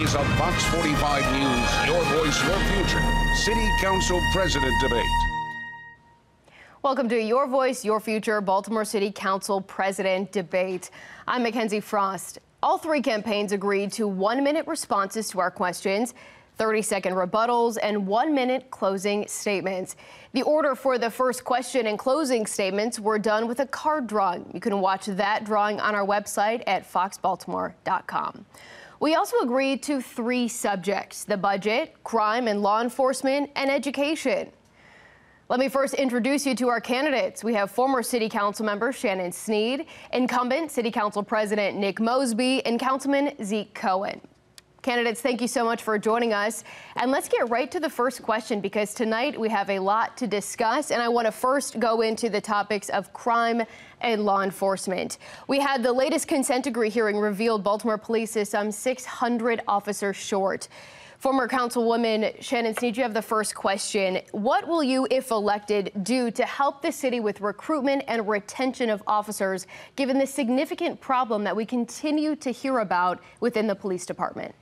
is a Fox 45 News, your voice, your future, City Council President Debate. Welcome to Your Voice, Your Future, Baltimore City Council President Debate. I'm Mackenzie Frost. All three campaigns agreed to 1-minute responses to our questions, 30-second rebuttals, and 1-minute closing statements. The order for the first question and closing statements were done with a card drawing. You can watch that drawing on our website at foxbaltimore.com. We also agreed to 3 subjects: the budget, crime and law enforcement, and education. Let me first introduce you to our candidates. We have former City Council member Shannon Sneed, incumbent City Council President Nick Mosby, and Councilman Zeke Cohen. Candidates, thank you so much for joining us. And let's get right to the first question, because tonight we have a lot to discuss. And I want to first go into the topics of crime and law enforcement. We had the latest consent decree hearing revealed Baltimore police is some 600 officers short. Former Councilwoman Shannon Sneed, you have the first question. What will you, if elected, do to help the city with recruitment and retention of officers, given the significant problem that we continue to hear about within the police department?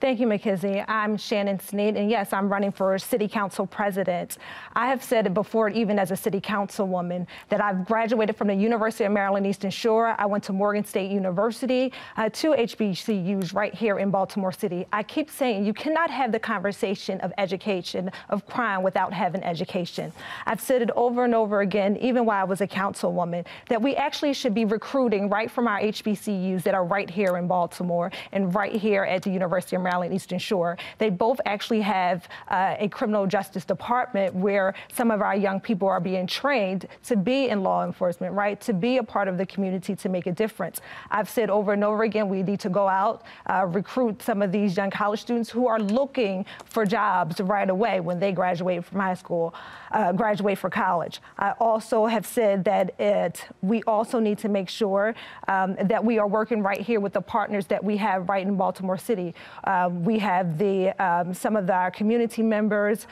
Thank you, Mackenzie. I'm Shannon Sneed, and yes, I'm running for City Council President. I have said it before, even as a City Councilwoman, that I've graduated from the University of Maryland Eastern Shore. I went to Morgan State University, 2 HBCUs right here in Baltimore City. I keep saying you cannot have the conversation of education, of crime, without having education. I've said it over and over again, even while I was a Councilwoman, that we actually should be recruiting right from our HBCUs that are right here in Baltimore and right here at the University of Maryland Eastern Shore. They both actually have a criminal justice department where some of our young people are being trained to be in law enforcement, right, to be a part of the community, to make a difference. I've said over and over again, we need to go out, recruit some of these young college students who are looking for jobs right away when they graduate from high school, graduate for college. I also have said that we also need to make sure that we are working right here with the partners that we have right in Baltimore City. We have some of our community members,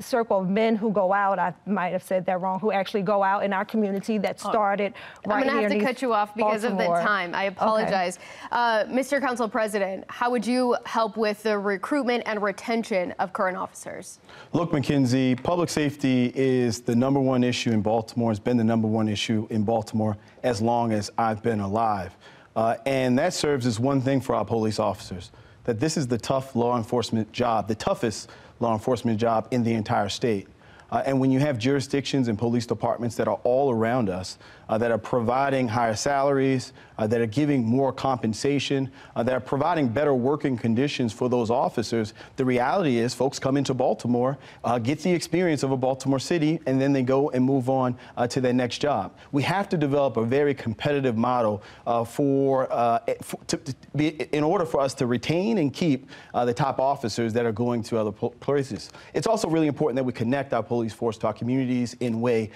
circle of men who go out, I might have said that wrong, who actually go out in our community that started right here. I'm going to have to cut you off because Baltimore. Of the time. I apologize. Okay. Mr. Council President, how would you help with the recruitment and retention of current officers? Look, Mackenzie, public safety is the #1 issue in Baltimore. It's been the #1 issue in Baltimore as long as I've been alive. And that serves as one thing for our police officers, that this is the tough law enforcement job, the toughest law enforcement job in the entire state. And when you have jurisdictions and police departments that are all around us, that are providing higher salaries, that are giving more compensation, that are providing better working conditions for those officers, the reality is folks come into Baltimore, get the experience of a Baltimore city, and then they go and move on to their next job. We have to develop a very competitive model in order for us to retain and keep the top officers that are going to other places. It's also really important that we connect our police force to our communities in way.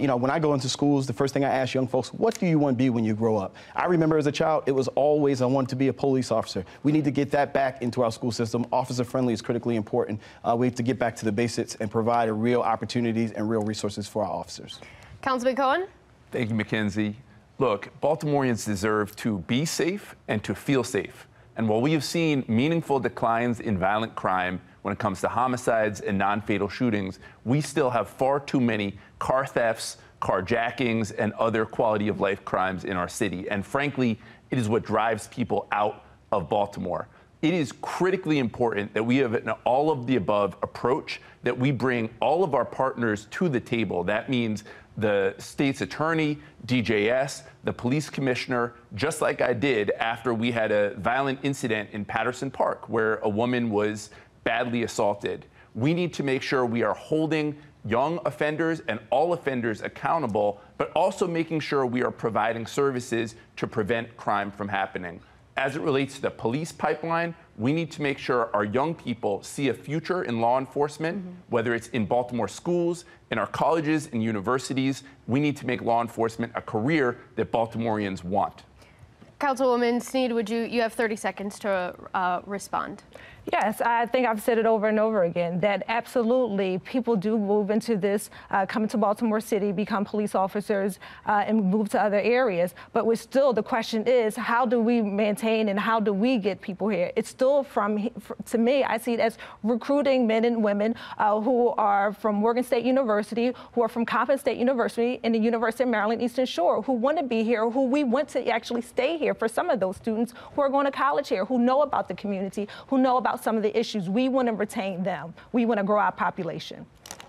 You know, when I go into schools, the first thing I ask young folks, what do you want to be when you grow up? I remember as a child, it was always I wanted to be a police officer. We need to get that back into our school system. Officer friendly is critically important. We have to get back to the basics and provide real opportunities and real resources for our officers. Councilman Cohen. Thank you, Mackenzie. Look, Baltimoreans deserve to be safe and to feel safe. And while we have seen meaningful declines in violent crime, when it comes to homicides and non-fatal shootings, we still have far too many car thefts, carjackings, and other quality of life crimes in our city. And frankly, it is what drives people out of Baltimore. It is critically important that we have an all of the above approach, that we bring all of our partners to the table. That means the state's attorney, DJS, the police commissioner, just like I did after we had a violent incident in Patterson Park where a woman was badly assaulted. We need to make sure we are holding young offenders and all offenders accountable, but also making sure we are providing services to prevent crime from happening. As it relates to the police pipeline, we need to make sure our young people see a future in law enforcement, whether it's in Baltimore schools, in our colleges and universities. We need to make law enforcement a career that Baltimoreans want. Councilwoman Sneed, would you have 30 seconds to respond? Yes, I think I've said it over and over again that absolutely people do move into this, come to Baltimore City, become police officers, and move to other areas. But we're still, the question is, how do we maintain and how do we get people here? It's still from, to me, I see it as recruiting men and women who are from Morgan State University, who are from Coppin State University and the University of Maryland Eastern Shore, who want to be here, who we want to actually stay here for some of those students who are going to college here, who know about the community, who know about some of the issues. We want to retain them. We want to grow our population.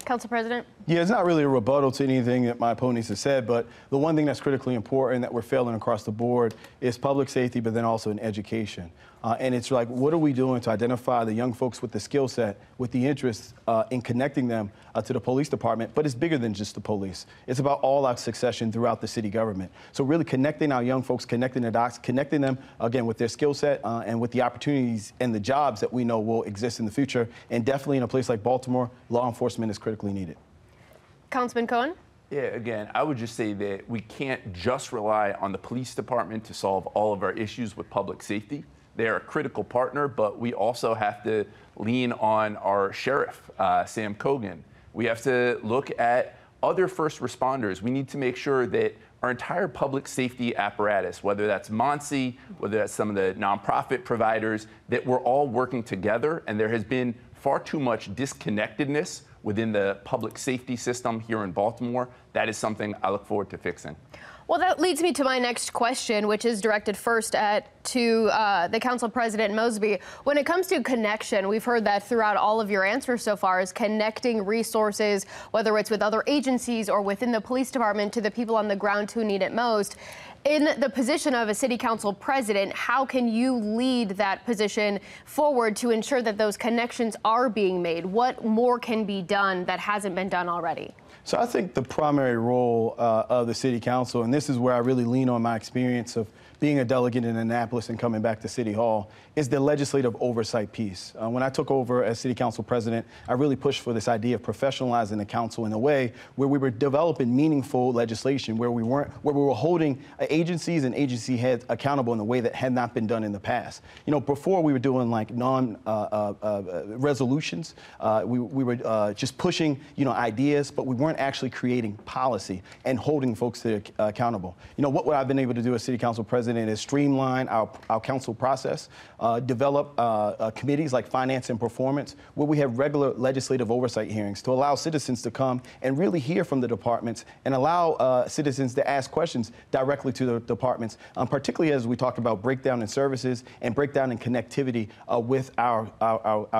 Council President? Yeah, it's not really a rebuttal to anything that my opponents have said, but the one thing that's critically important that we're failing across the board is public safety, but then also in education. And it's like, what are we doing to identify the young folks with the skill set, with the interests, in connecting them to the police department? But it's bigger than just the police. It's about all our succession throughout the city government. So really connecting our young folks, connecting the docs, connecting them, again, with their skill set and with the opportunities and the jobs that we know will exist in the future. And definitely in a place like Baltimore, law enforcement is critically needed. Councilman Cohen? Yeah, again, I would just say that we can't just rely on the police department to solve all of our issues with public safety. They're a critical partner, but we also have to lean on our sheriff, Sam Kogan. We have to look at other first responders. We need to make sure that our entire public safety apparatus, whether that's MONSE, whether that's some of the nonprofit providers, that we're all working together. And there has been far too much disconnectedness within the public safety system here in Baltimore. That is something I look forward to fixing. Well, that leads me to my next question, which is directed first to the Council President Mosby. When it comes to connection, we've heard that throughout all of your answers so far, is connecting resources, whether it's with other agencies or within the police department, to the people on the ground who need it most. In the position of a city council president, how can you lead that position forward to ensure that those connections are being made? What more can be done that hasn't been done already? So I think the primary role of the city council, and this is where I really lean on my experience of being a delegate in Annapolis and coming back to City Hall, is the legislative oversight piece. When I took over as city council president, I really pushed for this idea of professionalizing the council in a way where we were developing meaningful legislation, where we were holding agencies and agency heads accountable in a way that had not been done in the past. You know, before we were doing like resolutions, we were just pushing, you know, ideas, but we weren't actually creating policy and holding folks to accountable. You know, what I've been able to do as city council president is streamline our council process, develop committees like finance and performance, where we have regular legislative oversight hearings to allow citizens to come and really hear from the departments and allow citizens to ask questions directly to the departments, particularly as we talked about breakdown in services and breakdown in connectivity with our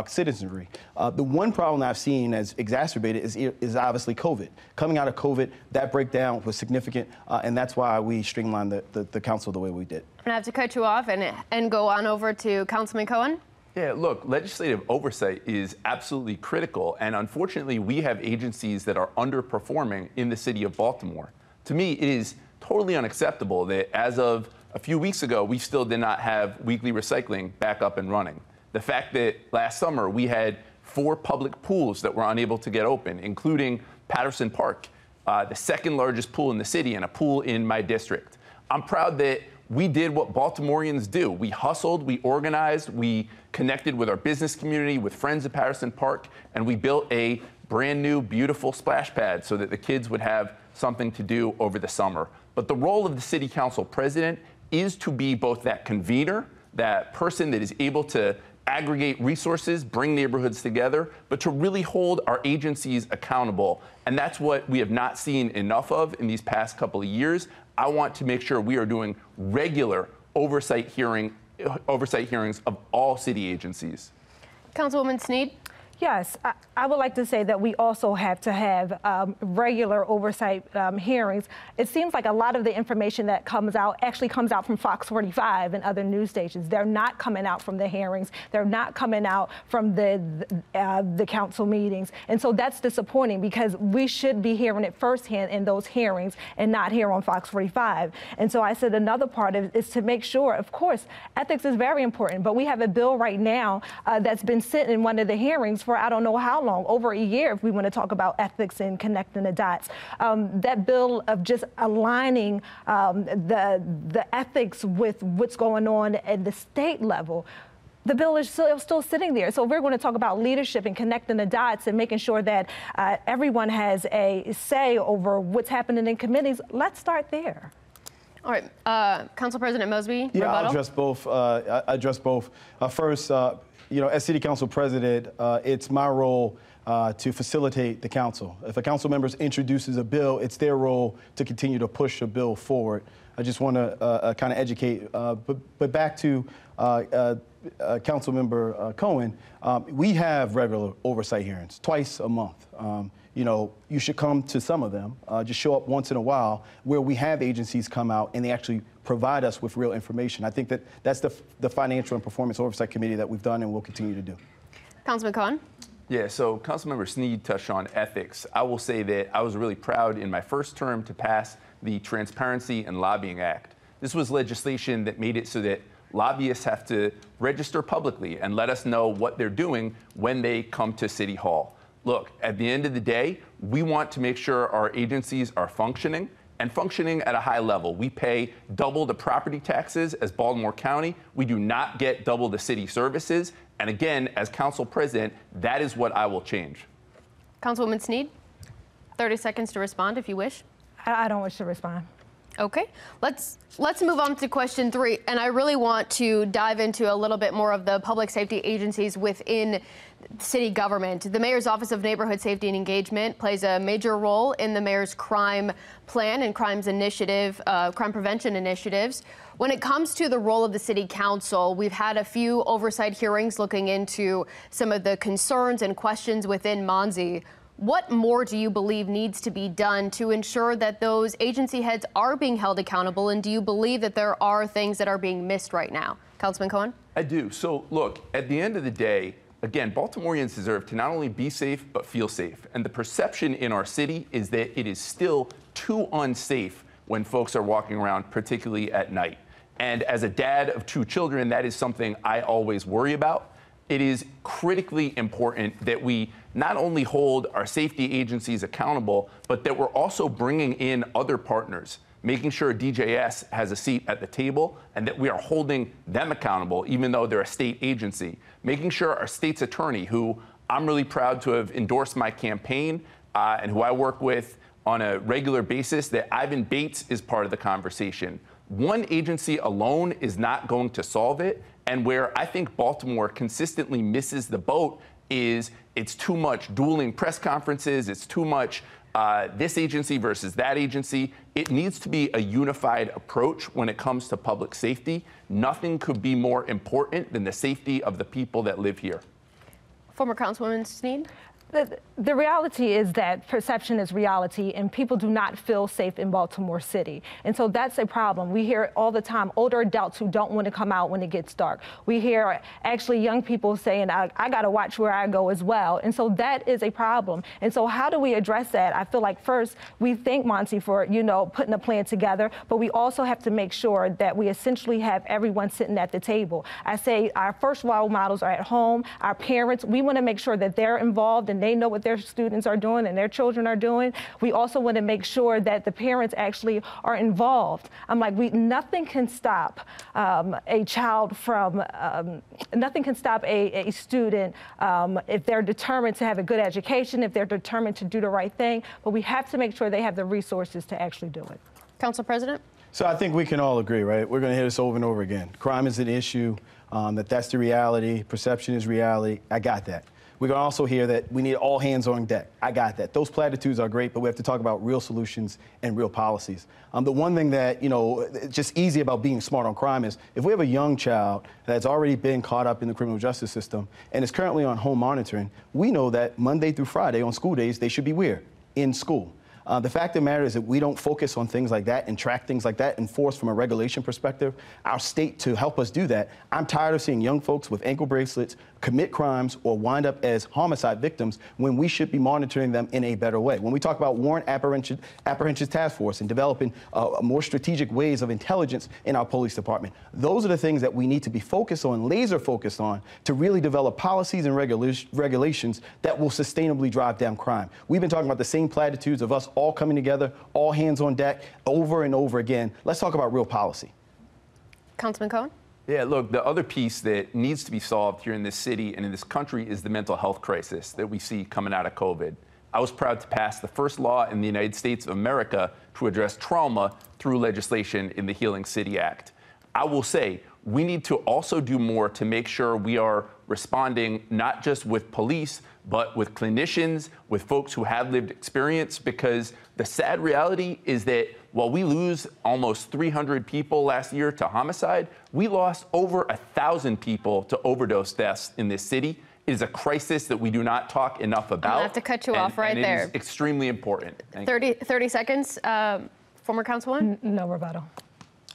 citizenry. The one problem I've seen as exacerbated is obviously COVID. Coming out of COVID, that breakdown was significant, and that's why we streamlined the council the way we did. I'm gonna have to cut you off and go on over to Councilman Cohen. Yeah, look, legislative oversight is absolutely critical, and unfortunately we have agencies that are underperforming in the city of Baltimore. To me, it is totally unacceptable that as of a few weeks ago, we still did not have weekly recycling back up and running. The fact that last summer we had 4 public pools that were unable to get open, including Patterson Park, the second largest pool in the city and a pool in my district. I'm proud that we did what Baltimoreans do. We hustled, we organized, we connected with our business community, with friends at Patterson Park, and we built a brand new, beautiful splash pad so that the kids would have something to do over the summer. But the role of the city council president is to be both that convener, that person that is able to aggregate resources, bring neighborhoods together, but to really hold our agencies accountable. And that's what we have not seen enough of in these past couple of years. I want to make sure we are doing regular oversight hearings of all city agencies. Councilwoman Sneed? Yes, I would like to say that we also have to have regular oversight hearings. It seems like a lot of the information that comes out actually comes out from FOX45 and other news stations. They're not coming out from the hearings. They're not coming out from the council meetings. And so that's disappointing because we should be hearing it firsthand in those hearings and not here on FOX45. And so I said another part is to make sure, of course, ethics is very important, but we have a bill right now that's been sitting in one of the hearings for I don't know how long, over a year, if we want to talk about ethics and connecting the dots. That bill of just aligning the ethics with what's going on at the state level. the bill is still sitting there. So we're going to talk about leadership and connecting the dots and making sure that everyone has a say over what's happening in committees. Let's start there. All right, Council President Mosby, yeah, rebuttal? I'll address both. First, you know, as City Council President, it's my role to facilitate the council. If a council member introduces a bill, it's their role to continue to push a bill forward. I just want to kind of educate, but back to Councilmember Cohen, we have regular oversight hearings twice a month. You know, you should come to some of them, just show up once in a while, where we have agencies come out and they actually provide us with real information. I think that that's the Financial and Performance Oversight Committee that we've done and will continue to do. Councilman Cohen? Yeah, so Councilmember Sneed touched on ethics. I will say that I was really proud in my first term to pass the Transparency and Lobbying Act. This was legislation that made it so that lobbyists have to register publicly and let us know what they're doing when they come to City Hall. Look, at the end of the day, we want to make sure our agencies are functioning and functioning at a high level. We pay double the property taxes as Baltimore County. We do not get double the city services. And again, as council president, that is what I will change. Councilwoman Sneed, 30 seconds to respond if you wish. I don't wish to respond. Okay, let's move on to question three, and I really want to dive into a little bit more of the public safety agencies within city government. The Mayor's Office of Neighborhood Safety and Engagement plays a major role in the Mayor's crime plan and crime prevention initiatives. When it comes to the role of the City Council, we've had a few oversight hearings looking into some of the concerns and questions within MONSE. What more do you believe needs to be done to ensure that those agency heads are being held accountable? And do you believe that there are things that are being missed right now? Councilman Cohen? I do. So look, at the end of the day, again, Baltimoreans deserve to not only be safe, but feel safe. And the perception in our city is that it is still too unsafe when folks are walking around, particularly at night. And as a dad of two children, that is something I always worry about. It is critically important that we not only hold our safety agencies accountable, but that we're also bringing in other partners, making sure DJS has a seat at the table and that we are holding them accountable, even though they're a state agency. Making sure our state's attorney, who I'm really proud to have endorsed my campaign and who I work with on a regular basis, that Ivan Bates is part of the conversation. One agency alone is not going to solve it. And where I think Baltimore consistently misses the boat is it's too much dueling press conferences, it's too much this agency versus that agency. It needs to be a unified approach when it comes to public safety. Nothing could be more important than the safety of the people that live here. Former Councilwoman Sneed? The reality is that perception is reality, and people do not feel safe in Baltimore City. And so that's a problem. We hear all the time older adults who don't want to come out when it gets dark. We hear actually young people saying, I got to watch where I go as well. And so that is a problem. And so how do we address that? I feel like first, we thank MONSE for, you know, putting a plan together, but we also have to make sure that we essentially have everyone sitting at the table. I say our first role models are at home, our parents. We want to make sure that they're involved and they know what their students are doing and their children are doing. We also want to make sure that the parents actually are involved. I'm like, nothing can stop a child from, nothing can stop a student if they're determined to have a good education, if they're determined to do the right thing, but we have to make sure they have the resources to actually do it. Council President? So I think we can all agree, right? We're going to hear this over and over again. Crime is an issue, that's the reality, perception is reality. I got that. We can also hear that we need all hands on deck. I got that. Those platitudes are great, but we have to talk about real solutions and real policies. The one thing that, you know, just easy about being smart on crime is if we have a young child that's already been caught up in the criminal justice system and is currently on home monitoring, we know that Monday through Friday on school days, they should be where? In school. The fact of the matter is that we don't focus on things like that and track things like that and force from a regulation perspective our state to help us do that. I'm tired of seeing young folks with ankle bracelets commit crimes or wind up as homicide victims when we should be monitoring them in a better way. When we talk about warrant apprehension task force and developing more strategic ways of intelligence in our police department, those are the things that we need to be focused on, laser focused on, to really develop policies and regulations that will sustainably drive down crime. We've been talking about the same platitudes of us all coming together, all hands on deck, over and over again. Let's talk about real policy. Councilman Cohen? Yeah, look, the other piece that needs to be solved here in this city and in this country is the mental health crisis that we see coming out of COVID. I was proud to pass the first law in the United States of America to address trauma through legislation in the Healing City Act. I will say we need to also do more to make sure we are responding not just with police, but with clinicians, with folks who have lived experience, because the sad reality is that while we lose almost 300 people last year to homicide, we lost over 1,000 people to overdose deaths in this city. It is a crisis that we do not talk enough about. I'll have to cut you off right there. It is extremely important. 30 seconds, former councilwoman? No rebuttal.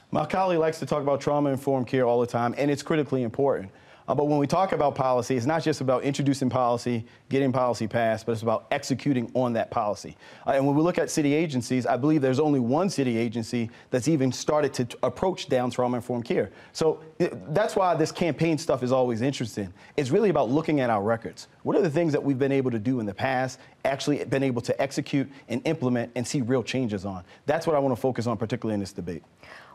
My colleague likes to talk about trauma-informed care all the time, and it's critically important. But when we talk about policy, it's not just about introducing policy, getting policy passed, but it's about executing on that policy. And when we look at city agencies, I believe there's only one city agency that's even started to approach down trauma-informed care. So that's why this campaign stuff is always interesting. It's really about looking at our records. What are the things that we've been able to do in the past, actually been able to execute and implement and see real changes on? That's what I want to focus on, particularly in this debate.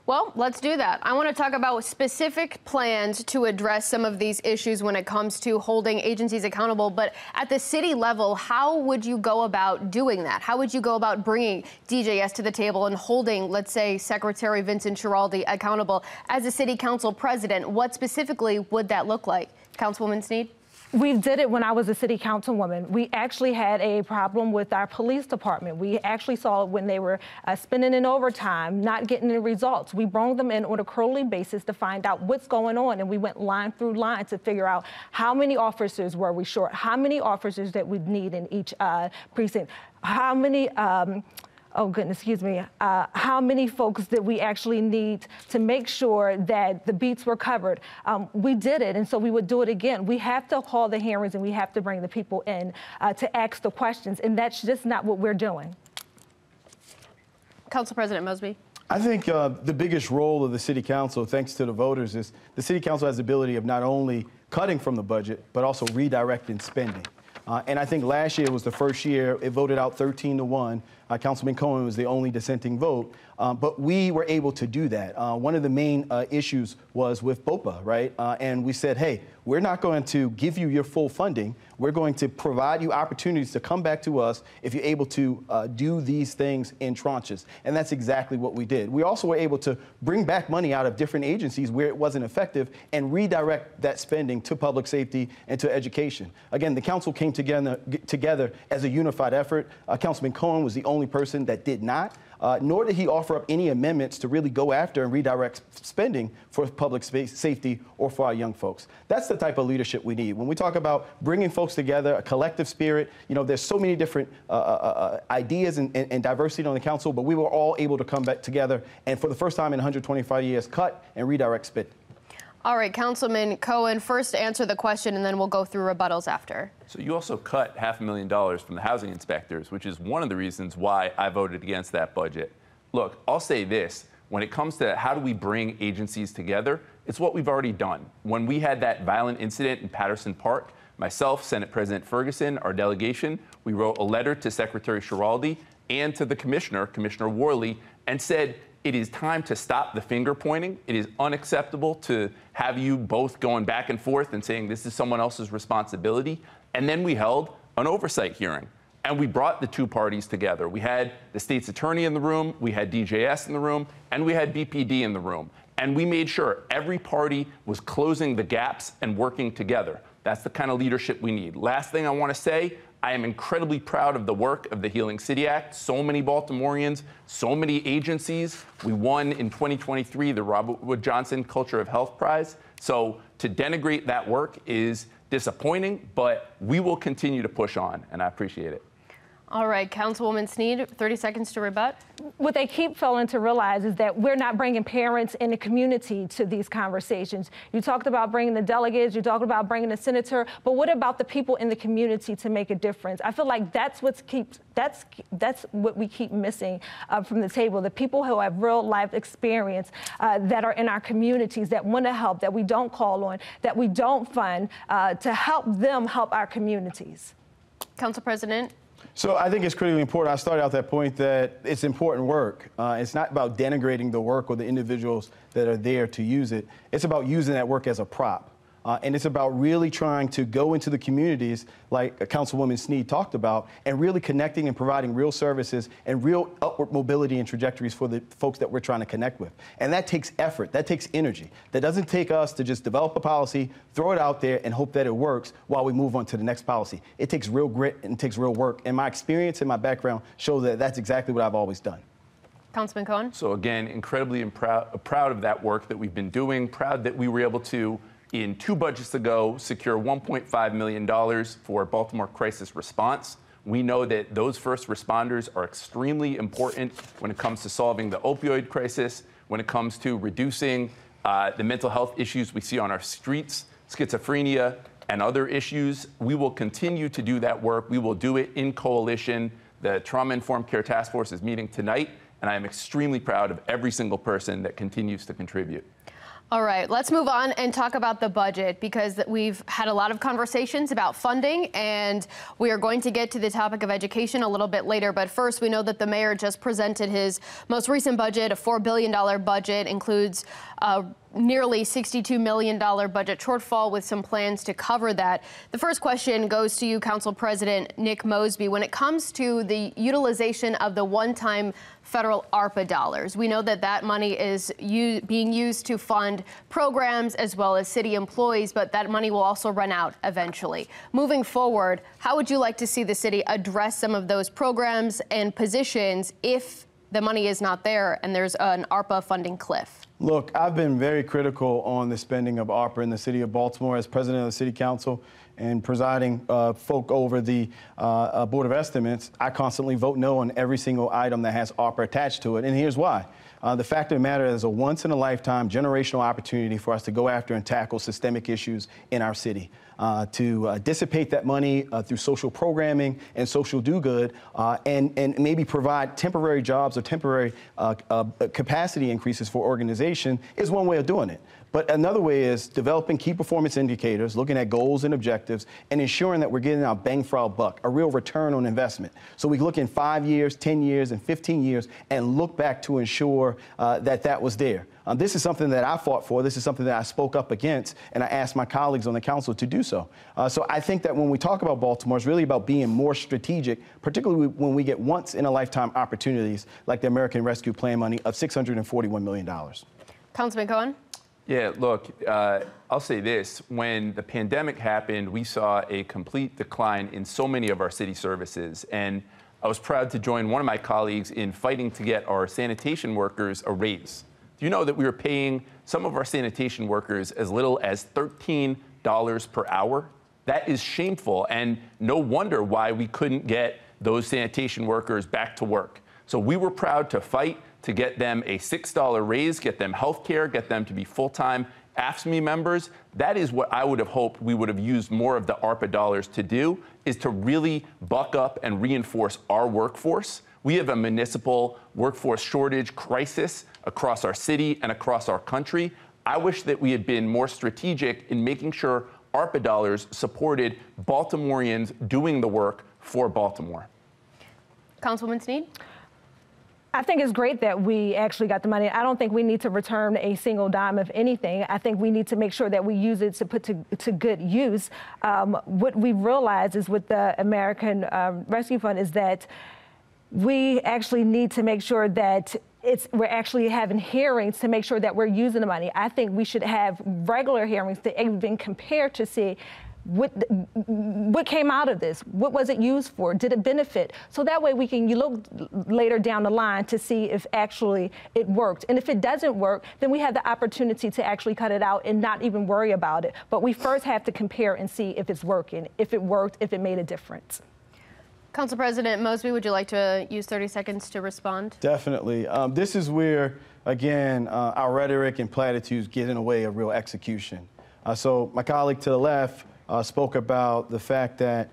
Well, let's do that. I want to talk about specific plans to address some of these issues when it comes to holding agencies accountable. But at the city level, how would you go about doing that? How would you go about bringing DJS to the table and holding, let's say, Secretary Vincent Schiraldi accountable? As a city council president, what specifically would that look like? Councilwoman Sneed? We did it when I was a city councilwoman. We actually had a problem with our police department. We actually saw it when they were spending in overtime, not getting the results. We brought them in on a quarterly basis to find out what's going on, and we went line through line to figure out how many officers were we short, how many officers that we'd need in each precinct, how many, how many folks that we actually need to make sure that the beats were covered. We did it, and so we would do it again. We have to call the hearings, and we have to bring the people in to ask the questions, and that's just not what we're doing. Council President Mosby. I think the biggest role of the City Council, thanks to the voters, is the City Council has the ability of not only cutting from the budget, but also redirecting spending. And I think last year was the first year it voted out 13-1. Councilman Cohen was the only dissenting vote. But we were able to do that. One of the main issues was with BOPA, right? And we said, hey, we're not going to give you your full funding. We're going to provide you opportunities to come back to us if you're able to do these things in tranches. And that's exactly what we did. We also were able to bring back money out of different agencies where it wasn't effective and redirect that spending to public safety and to education. Again, the council came together as a unified effort. Councilman Cohen was the only person that did not. Nor did he offer up any amendments to really go after and redirect spending for public safety or for our young folks. That's the type of leadership we need. When we talk about bringing folks together, a collective spirit, you know, there's so many different ideas and diversity on the council, but we were all able to come back together and for the first time in 125 years, cut and redirect spending. All right, Councilman Cohen, first answer the question, and then we'll go through rebuttals after. So you also cut $500,000 from the housing inspectors, which is one of the reasons why I voted against that budget. Look, I'll say this. When it comes to how do we bring agencies together, it's what we've already done. When we had that violent incident in Patterson Park, myself, Senate President Ferguson, our delegation, we wrote a letter to Secretary Schiraldi and to the commissioner, Commissioner Worley, and said, it is time to stop the finger pointing. It is unacceptable to have you both going back and forth and saying this is someone else's responsibility. And then we held an oversight hearing and we brought the two parties together. We had the state's attorney in the room, we had DJS in the room, and we had BPD in the room. And we made sure every party was closing the gaps and working together. That's the kind of leadership we need. Last thing I want to say, I am incredibly proud of the work of the Healing City Act. So many Baltimoreans, so many agencies. We won in 2023 the Robert Wood Johnson Culture of Health Prize. So to denigrate that work is disappointing, but we will continue to push on, and I appreciate it. All right, Councilwoman Sneed, 30 seconds to rebut. What they keep failing to realize is that we're not bringing parents and the community to these conversations. You talked about bringing the delegates, you talked about bringing the senator, but what about the people in the community to make a difference? I feel like that's what we keep missing from the table. The people who have real life experience that are in our communities, that want to help, that we don't call on, that we don't fund to help them help our communities. Council President. So I think it's critically important. I started out that point that it's important work. It's not about denigrating the work or the individuals that are there to use it. It's about using that work as a prop. And it's about really trying to go into the communities, like Councilwoman Sneed talked about, and really connecting and providing real services and real upward mobility and trajectories for the folks that we're trying to connect with. And that takes effort. That takes energy. That doesn't take us to just develop a policy, throw it out there, and hope that it works while we move on to the next policy. It takes real grit and it takes real work. And my experience and my background show that that's exactly what I've always done. Councilman Cohen? So again, incredibly proud of that work that we've been doing, proud that we were able to, in two budgets ago, secure $1.5 million for Baltimore crisis response. We know that those first responders are extremely important when it comes to solving the opioid crisis, when it comes to reducing the mental health issues we see on our streets, schizophrenia, and other issues. We will continue to do that work. We will do it in coalition. The Trauma-Informed Care Task Force is meeting tonight, and I am extremely proud of every single person that continues to contribute. All right, let's move on and talk about the budget, because we've had a lot of conversations about funding, and we are going to get to the topic of education a little bit later. But first, we know that the mayor just presented his most recent budget. A $4 billion budget includes nearly $62 million budget shortfall with some plans to cover that. The first question goes to you, Council President Nick Mosby. When it comes to the utilization of the one-time federal ARPA dollars, we know that that money is being used to fund programs as well as city employees, but that money will also run out eventually. Moving forward, how would you like to see the city address some of those programs and positions if the money is not there and there's an ARPA funding cliff? Look, I've been very critical on the spending of ARPA in the city of Baltimore as president of the city council and presiding folk over the Board of Estimates. I constantly vote no on every single item that has ARPA attached to it, and here's why. The fact of the matter is a once-in-a-lifetime generational opportunity for us to go after and tackle systemic issues in our city, to dissipate that money through social programming and social do-good, and maybe provide temporary jobs or temporary capacity increases for organization is one way of doing it. But another way is developing key performance indicators, looking at goals and objectives, and ensuring that we're getting our bang for our buck, a real return on investment. So we look in 5 years, 10 years, and 15 years, and look back to ensure that was there. This is something that I fought for. This is something that I spoke up against, and I asked my colleagues on the council to do so. So I think that when we talk about Baltimore, it's really about being more strategic, particularly when we get once-in-a-lifetime opportunities like the American Rescue Plan money of $641 million. Councilman Cohen? Yeah, look, I'll say this. When the pandemic happened, we saw a complete decline in so many of our city services. And I was proud to join one of my colleagues in fighting to get our sanitation workers a raise. Do you know that we were paying some of our sanitation workers as little as $13 per hour? That is shameful, and no wonder why we couldn't get those sanitation workers back to work. So we were proud to fight to get them a $6 raise, get them health care, get them to be full-time AFSCME members. That is what I would have hoped we would have used more of the ARPA dollars to do, is to really buck up and reinforce our workforce. We have a municipal workforce shortage crisis across our city and across our country. I wish that we had been more strategic in making sure ARPA dollars supported Baltimoreans doing the work for Baltimore. Councilwoman Sneed? I think it's great that we actually got the money. I don't think we need to return a single dime of anything. I think we need to make sure that we use it to put to good use. What we realize is with the American Rescue Fund is that we actually need to make sure that we're actually having hearings to make sure that we're using the money. I think we should have regular hearings to even compare to see what came out of this? What was it used for? Did it benefit? So that way we can look later down the line to see if actually it worked. And if it doesn't work, then we have the opportunity to actually cut it out and not even worry about it. But we first have to compare and see if it's working, if it worked, if it made a difference. Council President Mosby, would you like to use 30 seconds to respond? Definitely. This is where, again, our rhetoric and platitudes get in the way of real execution. So my colleague to the left spoke about the fact that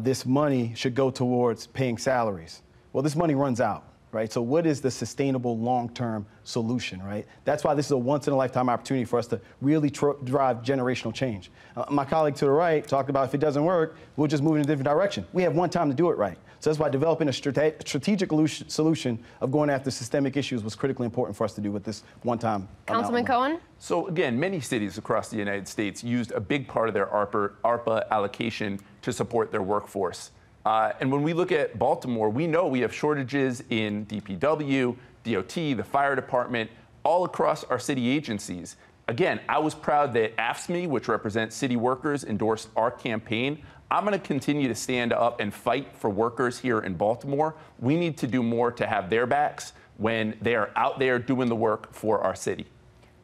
this money should go towards paying salaries. Well, this money runs out. right? So what is the sustainable long-term solution, right? That's why this is a once-in-a-lifetime opportunity for us to really drive generational change. My colleague to the right talked about if it doesn't work, we'll just move in a different direction. We have one time to do it right. So that's why developing a strategic solution of going after systemic issues was critically important for us to do with this one-time. Councilman Cohen? So again, many cities across the United States used a big part of their ARPA allocation to support their workforce. And when we look at Baltimore, we know we have shortages in DPW, DOT, the fire department, all across our city agencies. Again, I was proud that AFSCME, which represents city workers, endorsed our campaign. I'm going to continue to stand up and fight for workers here in Baltimore. We need to do more to have their backs when they are out there doing the work for our city.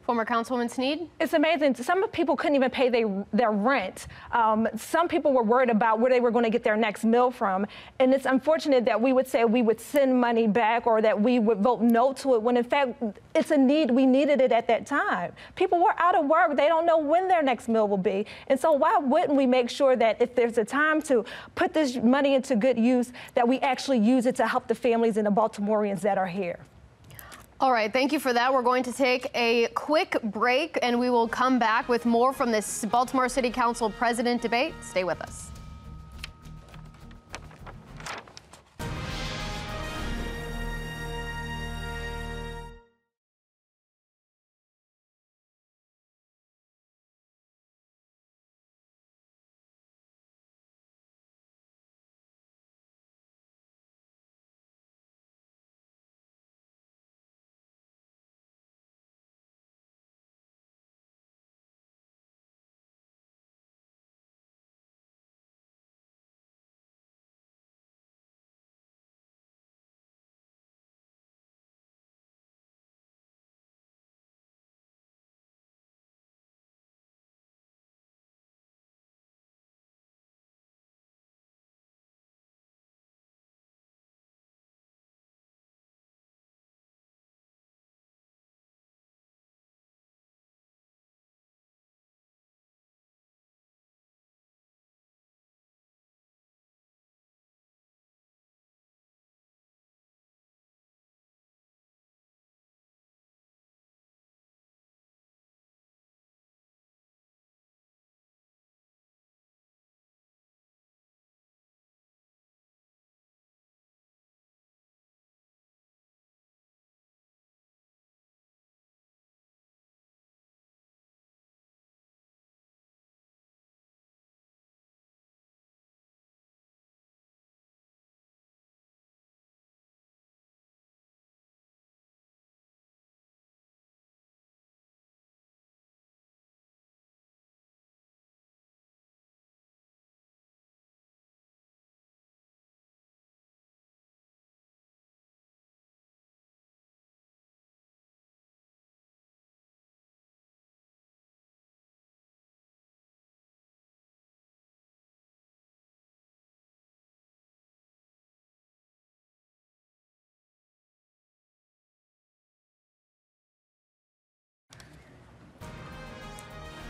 Former Councilwoman Sneed? It's amazing. Some people couldn't even pay their rent. Some people were worried about where they were going to get their next meal from. And it's unfortunate that we would say we would send money back or that we would vote no to it when, in fact, it's a need. We needed it at that time. People were out of work. They don't know when their next meal will be. And so why wouldn't we make sure that if there's a time to put this money into good use, that we actually use it to help the families and the Baltimoreans that are here? All right, thank you for that. We're going to take a quick break and we will come back with more from this Baltimore City Council president debate. Stay with us.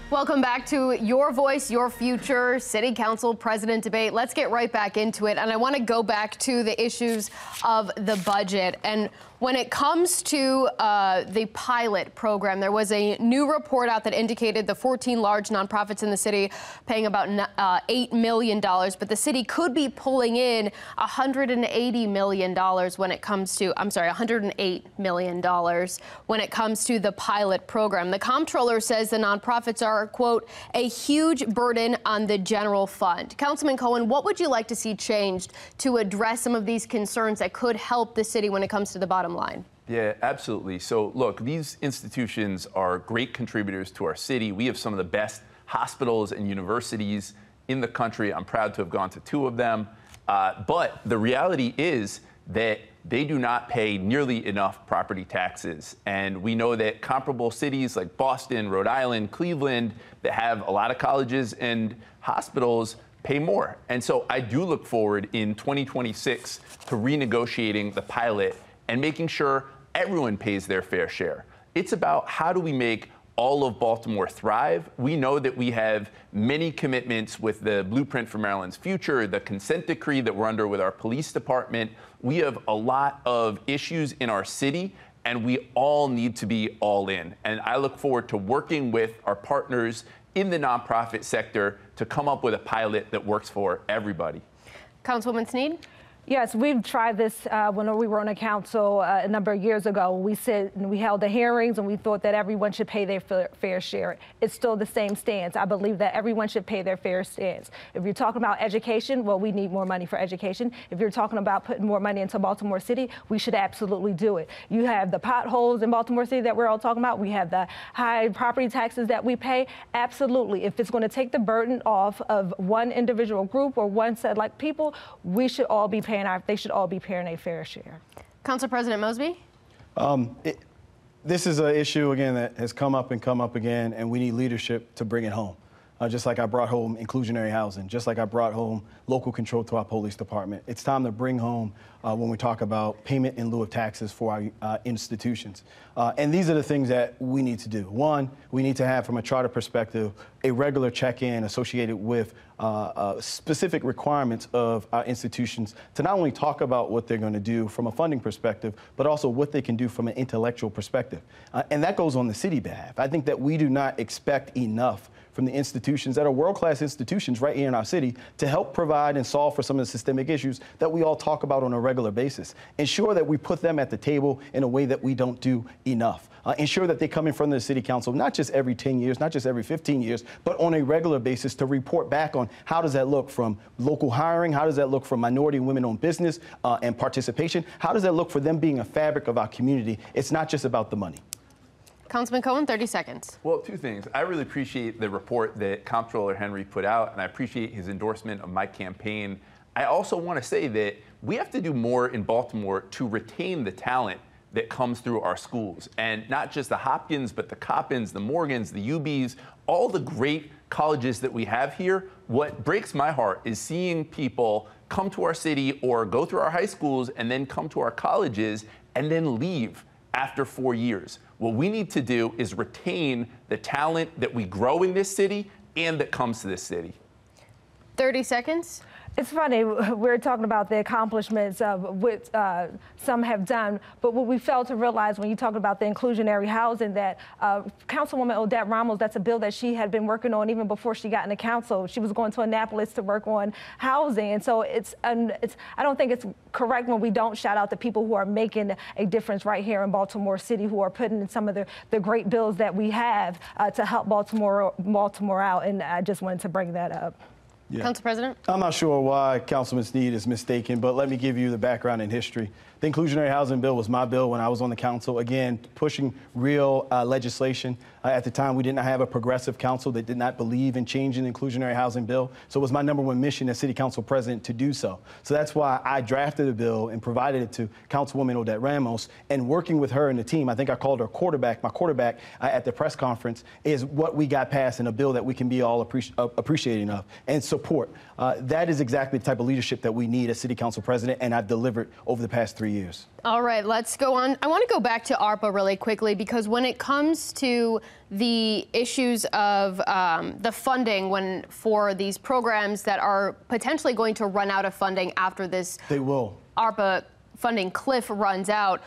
Welcome back to Your Voice, Your Future City Council President Debate. Let's get right back into it. And I want to go back to the issues of the budget. And when it comes to the pilot program, there was a new report out that indicated the 14 large nonprofits in the city paying about $8 million. But the city could be pulling in $180 million when it comes to, I'm sorry, $108 million when it comes to the pilot program. The comptroller says the nonprofits are, quote, a huge burden on the general fund. Councilman Cohen, what would you like to see changed to address some of these concerns that could help the city when it comes to the bottom line? Yeah, absolutely. So look, these institutions are great contributors to our city. We have some of the best hospitals and universities in the country. I'm proud to have gone to two of them. But the reality is that they do not pay nearly enough property taxes. And we know that comparable cities like Boston, Rhode Island, Cleveland, that have a lot of colleges and hospitals pay more. And so I do look forward in 2026 to renegotiating the pilot and making sure everyone pays their fair share. It's about how do we make all of Baltimore thrive. We know that we have many commitments with the Blueprint for Maryland's Future, the consent decree that we're under with our police department. We have a lot of issues in our city, and we all need to be all in. And I look forward to working with our partners in the nonprofit sector to come up with a pilot that works for everybody. Councilwoman Sneed? Yes, we've tried this when we were on a council a number of years ago. We said, and we held the hearings, and we thought that everyone should pay their fair share. It's still the same stance. I believe that everyone should pay their fair stance. If you're talking about education, well, we need more money for education. If you're talking about putting more money into Baltimore City, we should absolutely do it. You have the potholes in Baltimore City that we're all talking about. We have the high property taxes that we pay. Absolutely. If it's going to take the burden off of one individual group or one set like people, we should all be paying. They should all be paying a fair share. Council President Mosby? This is an issue, again, that has come up again, and we need leadership to bring it home. Just like I brought home inclusionary housing, just like I brought home local control to our police department. It's time to bring home when we talk about payment in lieu of taxes for our institutions. And these are the things that we need to do. One, we need to have, from a charter perspective, a regular check-in associated with specific requirements of our institutions to not only talk about what they're going to do from a funding perspective, but also what they can do from an intellectual perspective. And that goes on the city behalf. I think that we do not expect enough from the institutions that are world-class institutions right here in our city to help provide and solve for some of the systemic issues that we all talk about on a regular basis. Ensure that we put them at the table in a way that we don't do enough. Ensure that they come in front of the city council, not just every 10 years, not just every 15 years, but on a regular basis to report back on how does that look from local hiring, how does that look from minority and women-owned business and participation, how does that look for them being a fabric of our community. It's not just about the money. Councilman Cohen, 30 seconds. Well, two things. I really appreciate the report that Comptroller Henry put out, and I appreciate his endorsement of my campaign. I also want to say that we have to do more in Baltimore to retain the talent that comes through our schools. And not just the Hopkins, but the Coppins, the Morgans, the UBs, all the great colleges that we have here. What breaks my heart is seeing people come to our city or go through our high schools and then come to our colleges and then leave after 4 years. What we need to do is retain the talent that we grow in this city and that comes to this city. 30 seconds. It's funny, we're talking about the accomplishments of what some have done, but what we fail to realize when you talk about the inclusionary housing that Councilwoman Odette Ramos, that's a bill that she had been working on even before she got into council. She was going to Annapolis to work on housing, and so it's I don't think it's correct when we don't shout out the people who are making a difference right here in Baltimore City, who are putting in some of the great bills that we have to help Baltimore out, and I just wanted to bring that up. Yeah. Council President? I'm not sure why Councilman Sneed is mistaken, but let me give you the background and history. The inclusionary housing bill was my bill when I was on the council, again, pushing real legislation. At the time, we did not have a progressive council that did not believe in changing the inclusionary housing bill. So it was my #1 mission as city council president to do so. So that's why I drafted a bill and provided it to Councilwoman Odette Ramos. And working with her and the team, I think I called her quarterback, my quarterback at the press conference, is what we got passed in a bill that we can be all appreciating of and support. That is exactly the type of leadership that we need as city council president, and I've delivered over the past 3 years. All right, let's go on. I want to go back to ARPA really quickly, because when it comes to the issues of the funding for these programs that are potentially going to run out of funding after this ARPA funding cliff runs out,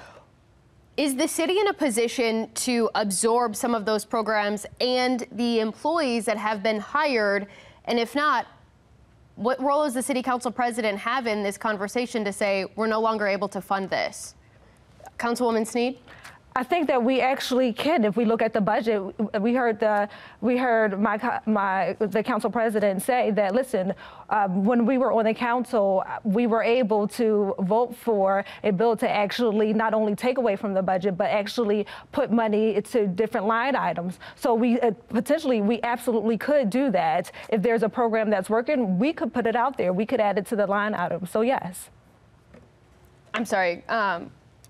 is the city in a position to absorb some of those programs and the employees that have been hired? And if not, what role does the city council president have in this conversation to say we're no longer able to fund this? Councilwoman Sneed? I think that we actually can. If we look at the budget, we heard the council president say that, listen, when we were on the council, we were able to vote for a bill to actually not only take away from the budget, but actually put money to different line items. So we potentially, we absolutely could do that. If there's a program that's working, we could put it out there. We could add it to the line item. So yes. I'm sorry,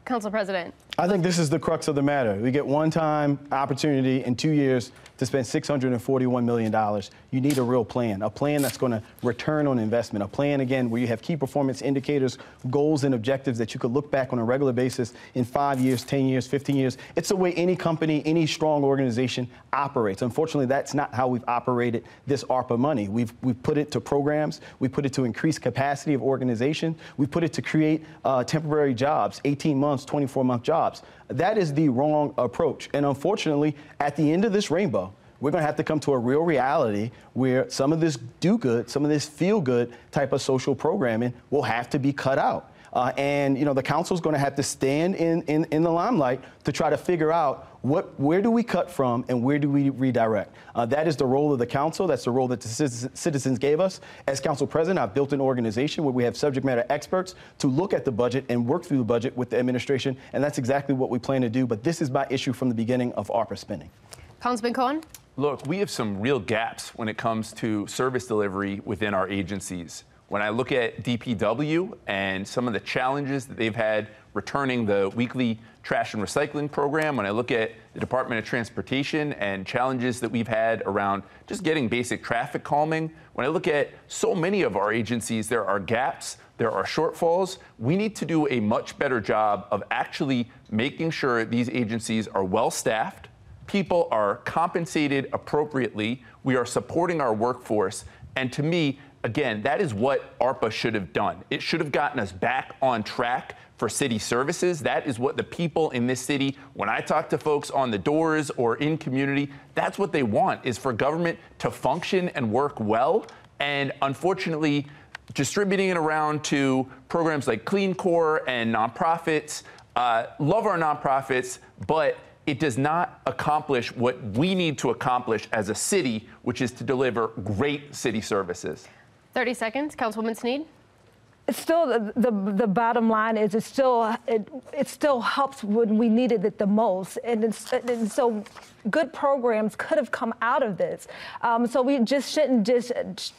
Council President. I think this is the crux of the matter. We get one-time opportunity in 2 years to spend $641 million. You need a plan that's going to return on investment, a plan, again, where you have key performance indicators, goals and objectives that you could look back on a regular basis in 5 years, 10 years, 15 years. It's the way any company, any strong organization operates. Unfortunately, that's not how we've operated this ARPA money. We've put it to programs. We put it to increase capacity of organization. We put it to create temporary jobs, 18 months, 24-month jobs. That is the wrong approach. And unfortunately, at the end of this rainbow, we're going to have to come to a real reality where some of this do-good, some of this feel-good type of social programming will have to be cut out. And, you know, the council's going to have to stand in the limelight to try to figure out where do we cut from and where do we redirect? That is the role of the council. That's the role that the citizens gave us. As council president, I've built an organization where we have subject matter experts to look at the budget and work through the budget with the administration, and that's exactly what we plan to do. But this is my issue from the beginning of ARPA spending. Councilman Cohen? Look, we have some real gaps when it comes to service delivery within our agencies. When I look at DPW and some of the challenges that they've had returning the weekly trash and recycling program, when I look at the Department of Transportation and challenges that we've had around just getting basic traffic calming, when I look at so many of our agencies, there are gaps, there are shortfalls. We need to do a much better job of actually making sure these agencies are well-staffed, people are compensated appropriately, we are supporting our workforce, and to me, again, that is what ARPA should have done. It should have gotten us back on track for city services. That is what the people in this city, when I talk to folks on the doors or in community, that's what they want, is for government to function and work well. And unfortunately, distributing it around to programs like Clean Core and nonprofits, love our nonprofits, but it does not accomplish what we need to accomplish as a city, which is to deliver great city services. 30 seconds, Councilwoman Sneed. It's still the bottom line is it still helps when we needed it the most, and so good programs could have come out of this. So we just shouldn't just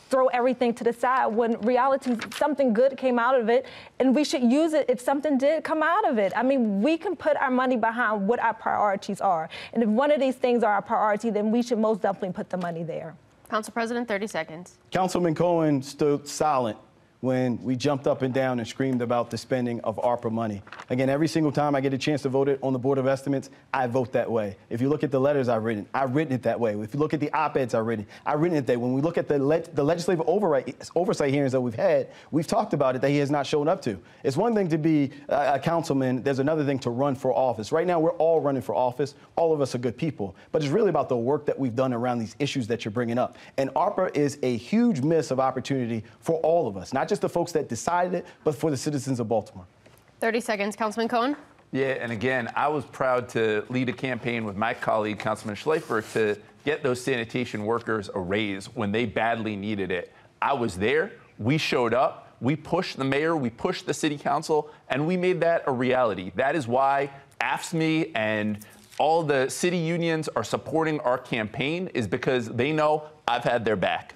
throw everything to the side when reality something good came out of it, and we should use it if something did come out of it. I mean, we can put our money behind what our priorities are, and if one of these things are our priority, then we should most definitely put the money there. Council President, 30 seconds. Councilman Cohen stood silent when we jumped up and down and screamed about the spending of ARPA money. Again, every single time I get a chance to vote it on the Board of Estimates, I vote that way. If you look at the letters I've written it that way. If you look at the op-eds I've written it that way. When we look at the legislative oversight hearings that we've had, we've talked about it that he has not shown up to. It's one thing to be a councilman. There's another thing to run for office. Right now, we're all running for office. All of us are good people. But it's really about the work that we've done around these issues that you're bringing up. And ARPA is a huge miss of opportunity for all of us, not just the folks that decided it, but for the citizens of Baltimore. 30 seconds, Councilman Cohen. Yeah, and again, I was proud to lead a campaign with my colleague, Councilman Schleifer, to get those sanitation workers a raise when they badly needed it. I was there, we showed up, we pushed the mayor, we pushed the city council, and we made that a reality. That is why AFSCME and all the city unions are supporting our campaign, is because they know I've had their back.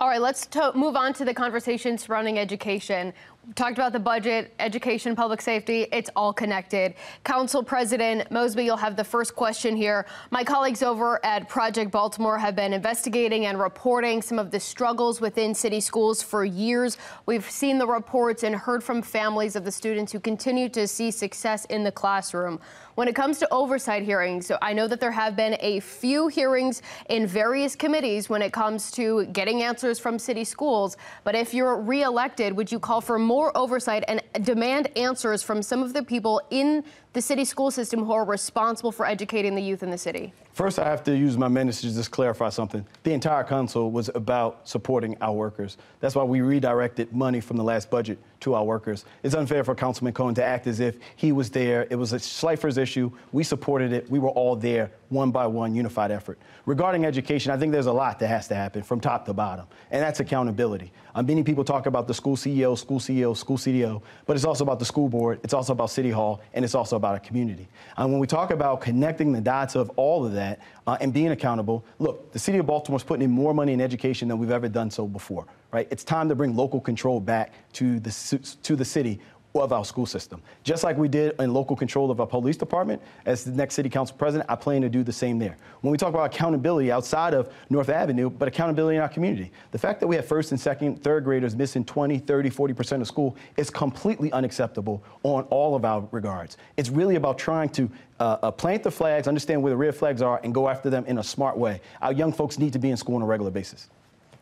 All right, let's move on to the conversation surrounding education. We talked about the budget, education, public safety, it's all connected. Council President Mosby, you'll have the first question here. My colleagues over at Project Baltimore have been investigating and reporting some of the struggles within city schools for years. We've seen the reports and heard from families of the students who continue to see success in the classroom. When it comes to oversight hearings, so I know that there have been a few hearings in various committees when it comes to getting answers from city schools, but if you're reelected, would you call for more oversight and demand answers from some of the people in the city school system who are responsible for educating the youth in the city? First, I have to use my minutes to just clarify something. The entire council was about supporting our workers. That's why we redirected money from the last budget to our workers. It's unfair for Councilman Cohen to act as if he was there. It was a Schleifer's issue. We supported it. We were all there, one by one, unified effort. Regarding education, I think there's a lot that has to happen from top to bottom, and that's accountability. Many people talk about the school CEO, school CEO, school CDO, but it's also about the school board. It's also about City Hall, and it's also about a community. And when we talk about connecting the dots of all of that, and being accountable. Look, the city of Baltimore is putting in more money in education than we've ever done so before, right? It's time to bring local control back to the city. of our school system. Just like we did in local control of our police department, as the next city council president, I plan to do the same there. When we talk about accountability outside of North Avenue, but accountability in our community. The fact that we have first and second, third graders missing 20, 30, 40% of school is completely unacceptable on all of our regards. It's really about trying to plant the flags, understand where the red flags are, and go after them in a smart way. Our young folks need to be in school on a regular basis.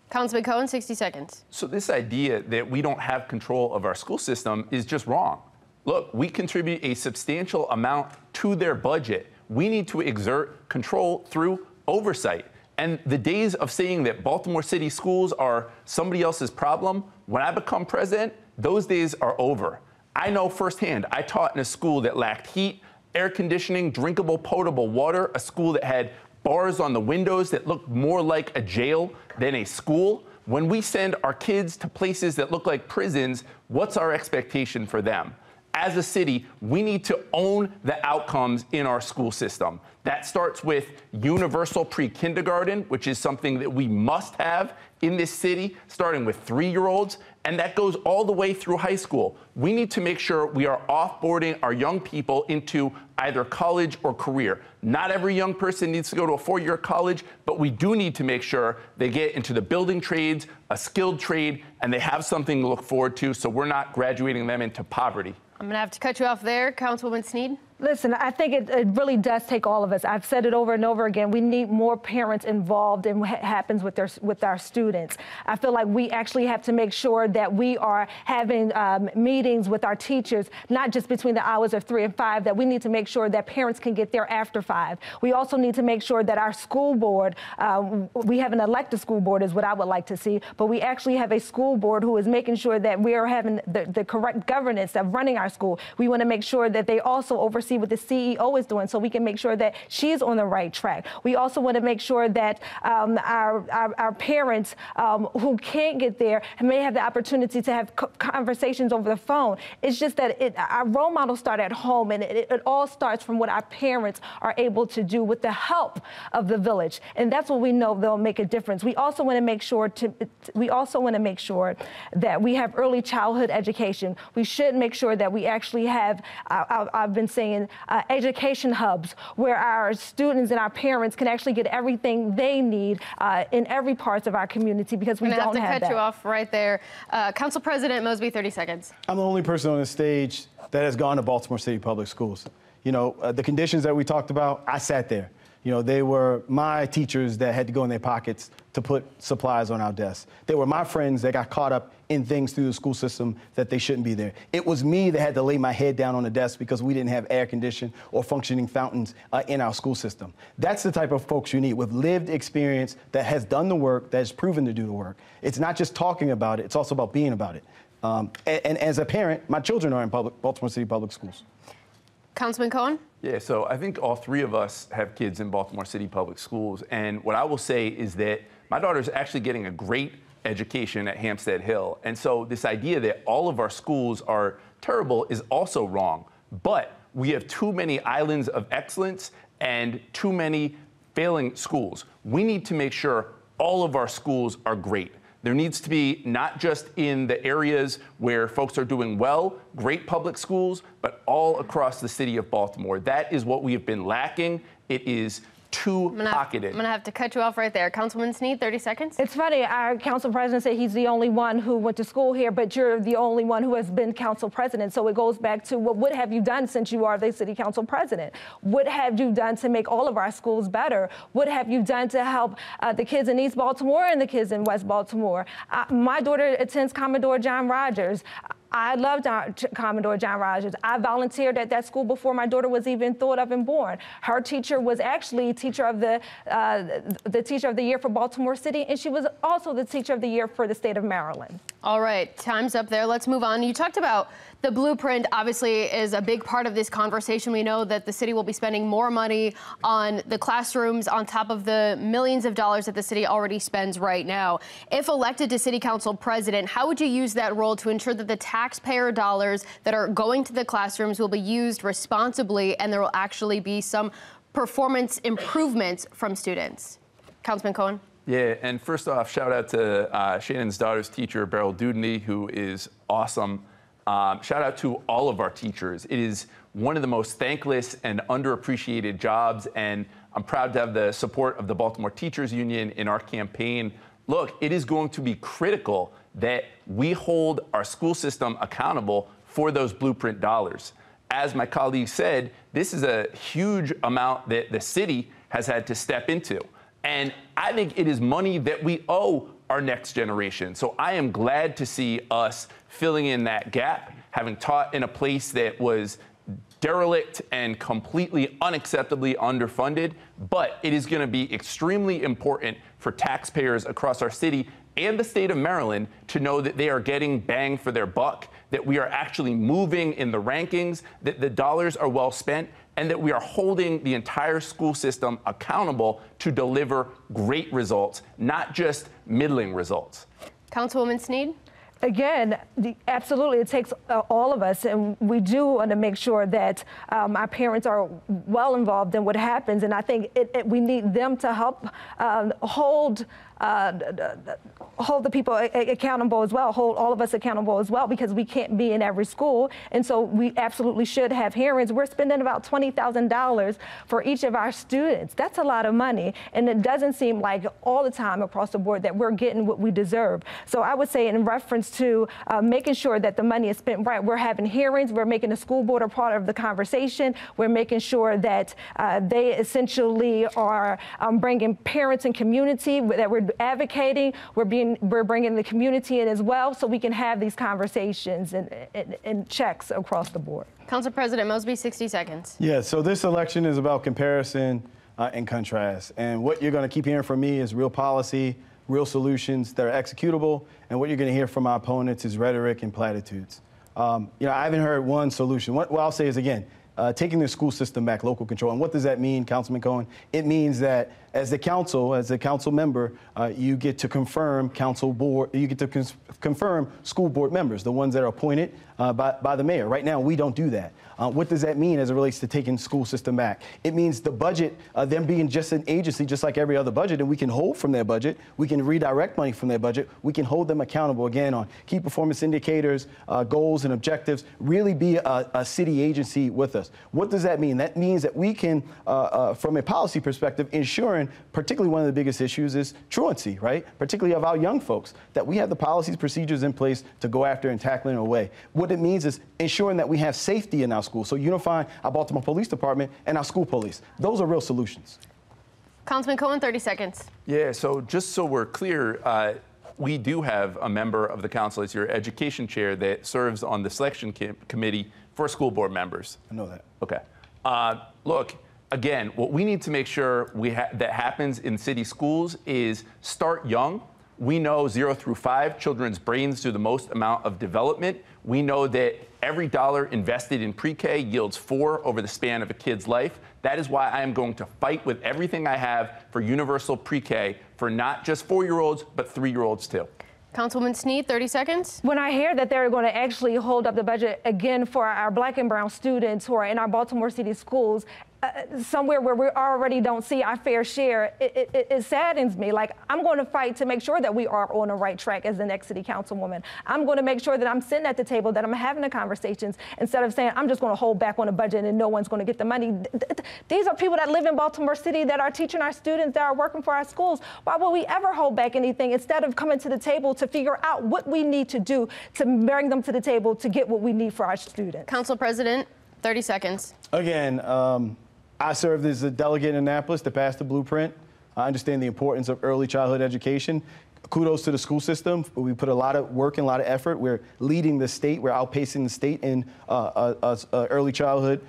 Councilman Cohen, 60 seconds. So this idea that we don't have control of our school system is just wrong. Look, we contribute a substantial amount to their budget. We need to exert control through oversight. And the days of saying that Baltimore City schools are somebody else's problem, when I become president, those days are over. I know firsthand, I taught in a school that lacked heat, air conditioning, drinkable, potable water, a school that had bars on the windows that look more like a jail than a school. When we send our kids to places that look like prisons, what's our expectation for them? As a city, we need to own the outcomes in our school system. That starts with universal pre-kindergarten, which is something that we must have in this city, starting with 3-year-olds, and that goes all the way through high school. We need to make sure we are offboarding our young people into either college or career. Not every young person needs to go to a 4-year college, but we do need to make sure they get into the building trades, a skilled trade, and they have something to look forward to, so we're not graduating them into poverty. I'm gonna have to cut you off there, Councilwoman Sneed. Listen, I think it really does take all of us. I've said it over and over again. We need more parents involved in what happens with our students. I feel like we actually have to make sure that we are having meetings with our teachers, not just between the hours of 3 and 5, that we need to make sure that parents can get there after 5. We also need to make sure that our school board, we have an elected school board is what I would like to see, but we actually have a school board who is making sure that we are having the correct governance of running our school. We want to make sure that they also oversee see what the CEO is doing so we can make sure that she's on the right track. We also want to make sure that our parents who can't get there may have the opportunity to have conversations over the phone. It's just that our role models start at home, and it all starts from what our parents are able to do with the help of the village, and that's what we know they'll make a difference. We also want to make sure that we have early childhood education. We should make sure that we actually have, I've been saying, education hubs where our students and our parents can actually get everything they need in every part of our community, because we don't have that. I'm gonna have to cut you off right there. Council President Mosby, 30 seconds. I'm the only person on the stage that has gone to Baltimore City Public Schools. You know, the conditions that we talked about, I sat there. You know, they were my teachers that had to go in their pockets to put supplies on our desks. They were my friends that got caught up in things through the school system that they shouldn't be there. It was me that had to lay my head down on the desk because we didn't have air conditioning or functioning fountains in our school system. That's the type of folks you need with lived experience that has done the work, that has proven to do the work. It's not just talking about it, it's also about being about it. And as a parent, my children are in Baltimore City Public Schools. Councilman Cohen? Yeah, so I think all three of us have kids in Baltimore City Public Schools, and what I will say is that my daughter's actually getting a great education at Hampstead Hill. And so this idea that all of our schools are terrible is also wrong. But we have too many islands of excellence and too many failing schools. We need to make sure all of our schools are great. There needs to be, not just in the areas where folks are doing well, great public schools, but all across the city of Baltimore. That is what we have been lacking. It is two-pocketed. I'm gonna have to cut you off right there. Councilman Sneed, 30 seconds. It's funny, our council president said he's the only one who went to school here, but you're the only one who has been council president. So it goes back to, well, what have you done since you are the city council president? What have you done to make all of our schools better? What have you done to help the kids in East Baltimore and the kids in West Baltimore? My daughter attends Commodore John Rogers. I loved Commodore John Rogers. I volunteered at that school before my daughter was even thought of and born. Her teacher was actually teacher of the teacher of the year for Baltimore City, and she was also the teacher of the year for the state of Maryland. All right, time's up there. Let's move on. You talked about the blueprint, obviously, is a big part of this conversation. We know that the city will be spending more money on the classrooms on top of the millions of dollars that the city already spends right now. If elected to city council president, how would you use that role to ensure that the taxpayer dollars that are going to the classrooms will be used responsibly and there will actually be some performance improvements from students? Councilman Cohen? Yeah, and first off, shout out to Shannon's daughter's teacher, Beryl Dudney, who is awesome. Shout out to all of our teachers. It is one of the most thankless and underappreciated jobs, and I'm proud to have the support of the Baltimore Teachers Union in our campaign. Look, it is going to be critical that we hold our school system accountable for those blueprint dollars. As my colleague said, this is a huge amount that the city has had to step into. And I think it is money that we owe our next generation. So I am glad to see us filling in that gap, having taught in a place that was derelict and completely unacceptably underfunded. But it is going to be extremely important for taxpayers across our city and the state of Maryland to know that they are getting bang for their buck, that we are actually moving in the rankings, that the dollars are well spent, and that we are holding the entire school system accountable to deliver great results, not just middling results. Councilwoman Sneed? Again, absolutely, it takes all of us, and we do want to make sure that our parents are well involved in what happens, and I think we need them to help hold the people accountable as well, hold all of us accountable as well, because we can't be in every school, and so we absolutely should have hearings. We're spending about $20,000 for each of our students. That's a lot of money, and it doesn't seem like all the time across the board that we're getting what we deserve. So I would say in reference to making sure that the money is spent right. We're having hearings. We're making the school board a part of the conversation. We're making sure that they essentially are bringing parents and community, that we're advocating. We're bringing the community in as well, so we can have these conversations and checks across the board. Council President Mosby, 60 seconds. Yeah, so this election is about comparison and contrast. And what you're going to keep hearing from me is real policy, real solutions that are executable, and what you're going to hear from my opponents is rhetoric and platitudes. I haven't heard one solution. What I'll say is, again, taking the school system back, local control. And what does that mean, Councilman Cohen? It means that as a council member, you get to confirm confirm school board members, the ones that are appointed by the mayor. Right now, we don't do that. What does that mean as it relates to taking school system back? It means the budget, them being just an agency, just like every other budget, and we can hold from their budget. We can redirect money from their budget. We can hold them accountable, again, on key performance indicators, goals and objectives, really be a city agency with us. What does that mean? That means that we can, from a policy perspective, ensuring particularly one of the biggest issues is truancy, right? Particularly of our young folks, that we have the policies, procedures in place to go after and tackle in a way. What it means is ensuring that we have safety in our schools. So unifying our Baltimore Police Department and our school police. Those are real solutions. Councilman Cohen, 30 seconds. Yeah, so just so we're clear, we do have a member of the council as your education chair that serves on the selection committee for school board members. I know that. Okay. Look, again, what we need to make sure that happens in city schools is start young. We know 0 through 5, children's brains do the most amount of development. We know that every dollar invested in pre-K yields 4 over the span of a kid's life. That is why I am going to fight with everything I have for universal pre-K for not just 4-year-olds, but 3-year-olds too. Councilwoman Sneed, 30 seconds. When I hear that they're going to actually hold up the budget again for our black and brown students who are in our Baltimore City schools, somewhere where we already don't see our fair share, it saddens me. Like, I'm going to fight to make sure that we are on the right track as the next city councilwoman. I'm going to make sure that I'm sitting at the table, that I'm having the conversations, instead of saying, I'm just going to hold back on the budget and no one's going to get the money. These are people that live in Baltimore City, that are teaching our students, that are working for our schools. Why would we ever hold back anything instead of coming to the table to figure out what we need to do to bring them to the table to get what we need for our students? Council President, 30 seconds. Again, I served as a delegate in Annapolis to pass the blueprint. I understand the importance of early childhood education. Kudos to the school system. We put a lot of work and a lot of effort. We're leading the state. We're outpacing the state in early childhood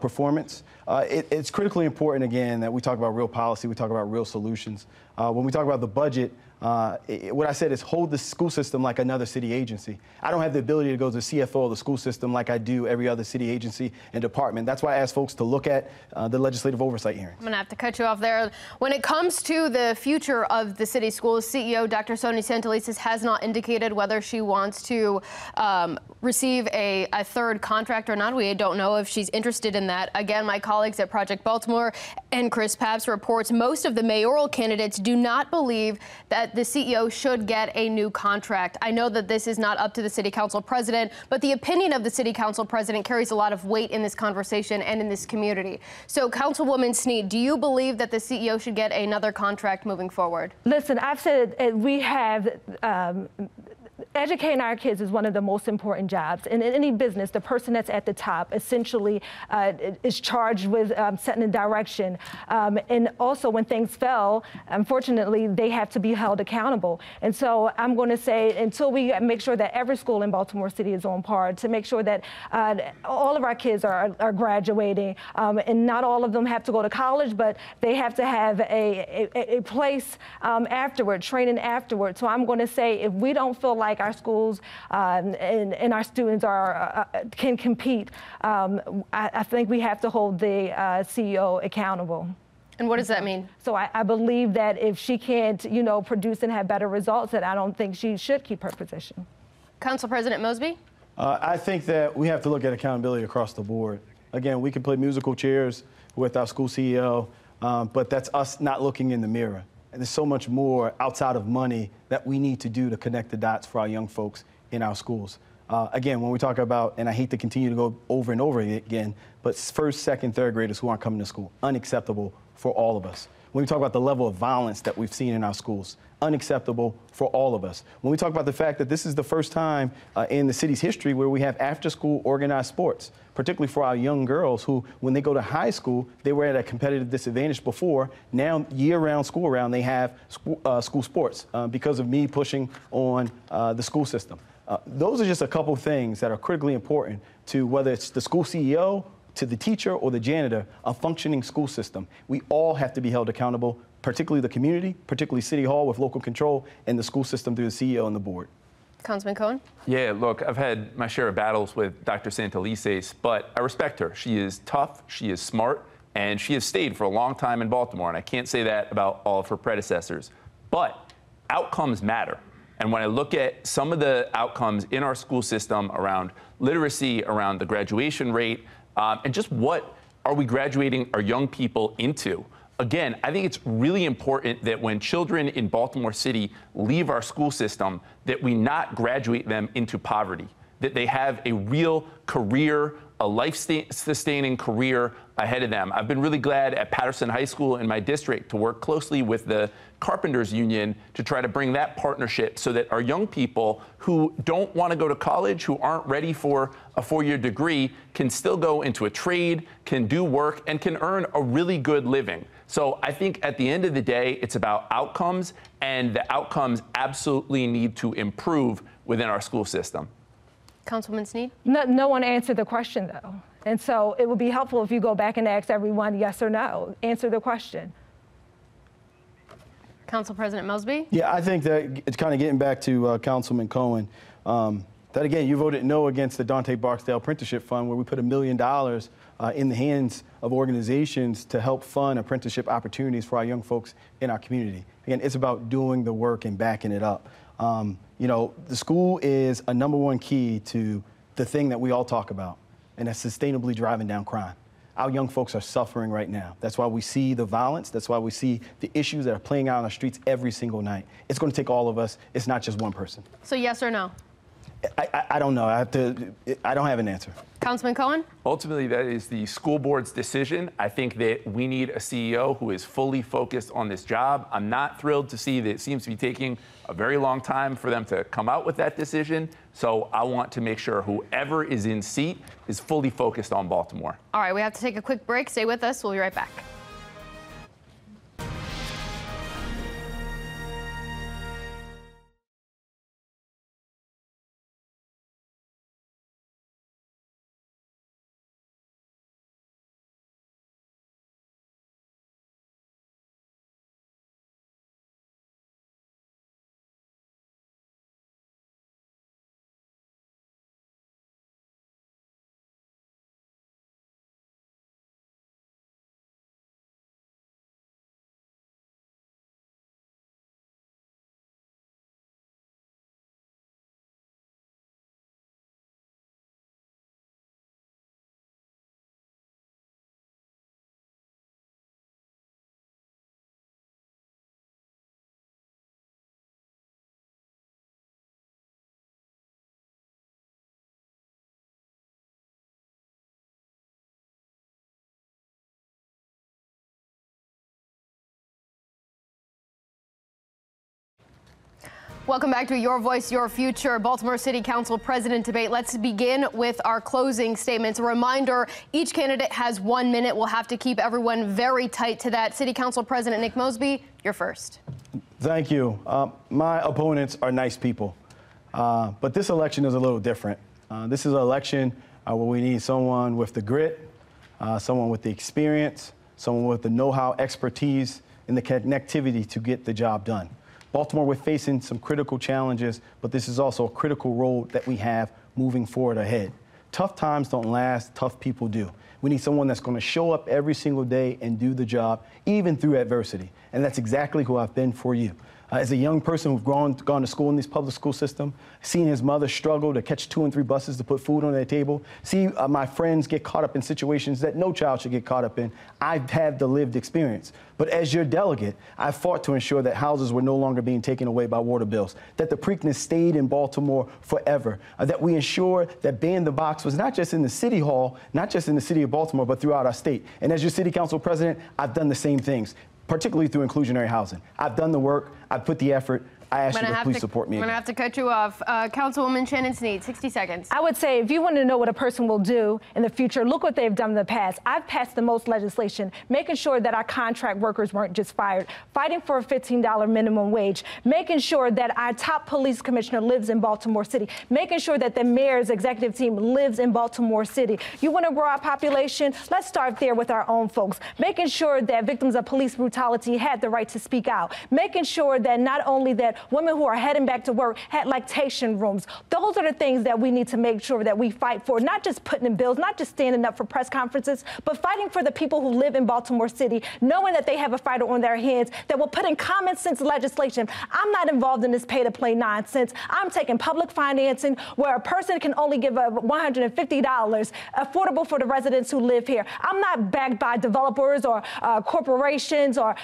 performance. It's critically important, again, that we talk about real policy. We talk about real solutions. When we talk about the budget, what I said is hold the school system like another city agency. I don't have the ability to go to the CFO of the school system like I do every other city agency and department. That's why I asked folks to look at the legislative oversight hearings. I'm going to have to cut you off there. When it comes to the future of the city schools, CEO Dr. Dr. Sonia Santelices has not indicated whether she wants to receive a third contract or not. We don't know if she's interested in that. Again, my colleagues at Project Baltimore and Chris Papps reports most of the mayoral candidates do not believe that the CEO should get a new contract. I know that this is not up to the city council president, but the opinion of the city council president carries a lot of weight in this conversation and in this community. So Councilwoman Sneed, do you believe that the CEO should get another contract moving forward? Listen, I've said we have educating our kids is one of the most important jobs. And in any business, the person that's at the top essentially is charged with setting a direction. And also when things fail, unfortunately, they have to be held accountable. And so I'm going to say until we make sure that every school in Baltimore City is on par, to make sure that all of our kids are graduating, and not all of them have to go to college, but they have to have a place afterward, training afterward. So I'm going to say if we don't feel like our schools and our students are can compete, I think we have to hold the CEO accountable. And what does that mean? So I believe that if she can't, you know, produce and have better results, that I don't think she should keep her position. Council President Mosby? I think that we have to look at accountability across the board. Again, we can play musical chairs with our school CEO, but that's us not looking in the mirror. And there's so much more outside of money that we need to do to connect the dots for our young folks in our schools. Again, when we talk about, and I hate to continue to go over and over again, but first, second, third graders who aren't coming to school, unacceptable for all of us. When we talk about the level of violence that we've seen in our schools, unacceptable for all of us. When we talk about the fact that this is the first time in the city's history where we have after-school organized sports, particularly for our young girls who, when they go to high school, they were at a competitive disadvantage before. Now, year-round, school-round, they have school sports because of me pushing on the school system. Those are just a couple things that are critically important to whether it's the school CEO, to the teacher or the janitor, a functioning school system. We all have to be held accountable, particularly the community, particularly City Hall with local control, and the school system through the CEO and the board. Councilman Cohen? Yeah, look, I've had my share of battles with Dr. Santelices, but I respect her. She is tough, she is smart, and she has stayed for a long time in Baltimore, and I can't say that about all of her predecessors. But outcomes matter. And when I look at some of the outcomes in our school system around literacy, around the graduation rate, and just what are we graduating our young people into? Again, I think it's really important that when children in Baltimore City leave our school system, that we not graduate them into poverty, that they have a real career, a life-sustaining career ahead of them. I've been really glad at Patterson High School in my district to work closely with the Carpenters Union to try to bring that partnership so that our young people who don't want to go to college, who aren't ready for a four-year degree, can still go into a trade, can do work, and can earn a really good living. So I think at the end of the day, it's about outcomes, and the outcomes absolutely need to improve within our school system. Councilwoman Sneed? No one answered the question, though. And so it would be helpful if you go back and ask everyone yes or no. Answer the question. Council President Mosby? Yeah, I think that it's kind of getting back to Councilman Cohen. That, again, you voted no against the Dante Barksdale Apprenticeship Fund, where we put $1 million in the hands of organizations to help fund apprenticeship opportunities for our young folks in our community. Again, it's about doing the work and backing it up. You know, the school is a #1 key to the thing that we all talk about, and that's sustainably driving down crime. Our young folks are suffering right now. That's why we see the violence. That's why we see the issues that are playing out on the streets every single night. It's going to take all of us. It's not just one person. So yes or no? I don't know. I don't have an answer. Councilman Cohen? Ultimately, that is the school board's decision. I think that we need a CEO who is fully focused on this job. I'm not thrilled to see that it seems to be taking a very long time for them to come out with that decision. So I want to make sure whoever is in seat is fully focused on Baltimore. All right, we have to take a quick break. Stay with us. We'll be right back. Welcome back to Your Voice, Your Future, Baltimore City Council President Debate. Let's begin with our closing statements. A reminder, each candidate has 1 minute. We'll have to keep everyone very tight to that. City Council President Nick Mosby, you're first. Thank you. My opponents are nice people, but this election is a little different. This is an election where we need someone with the grit, someone with the experience, someone with the know-how, expertise, and the connectivity to get the job done. Baltimore, we're facing some critical challenges, but this is also a critical road that we have moving forward ahead. Tough times don't last, tough people do. We need someone that's going to show up every single day and do the job, even through adversity. And that's exactly who I've been for you. As a young person who's gone to school in this public school system, seeing his mother struggle to catch 2 and 3 buses to put food on their table, see my friends get caught up in situations that no child should get caught up in, I've had the lived experience. But as your delegate, I fought to ensure that houses were no longer being taken away by water bills, that the Preakness stayed in Baltimore forever, that we ensured that Ban the Box was not just in the city hall, not just in the city of Baltimore, but throughout our state. And as your city council president, I've done the same things, particularly through inclusionary housing. I've done the work, I've put the effort, I ask you to please support me. I'm gonna have to cut you off. Councilwoman Shannon Sneed, 60 seconds. I would say if you want to know what a person will do in the future, look what they've done in the past. I've passed the most legislation, making sure that our contract workers weren't just fired, fighting for a $15 minimum wage, making sure that our top police commissioner lives in Baltimore City, making sure that the mayor's executive team lives in Baltimore City. You want to grow our population? Let's start there with our own folks, making sure that victims of police brutality had the right to speak out, making sure that not only that women who are heading back to work had lactation rooms. Those are the things that we need to make sure that we fight for, not just putting in bills, not just standing up for press conferences, but fighting for the people who live in Baltimore City, knowing that they have a fighter on their hands that will put in common sense legislation. I'm not involved in this pay-to-play nonsense. I'm taking public financing where a person can only give up $150, affordable for the residents who live here. I'm not backed by developers or corporations or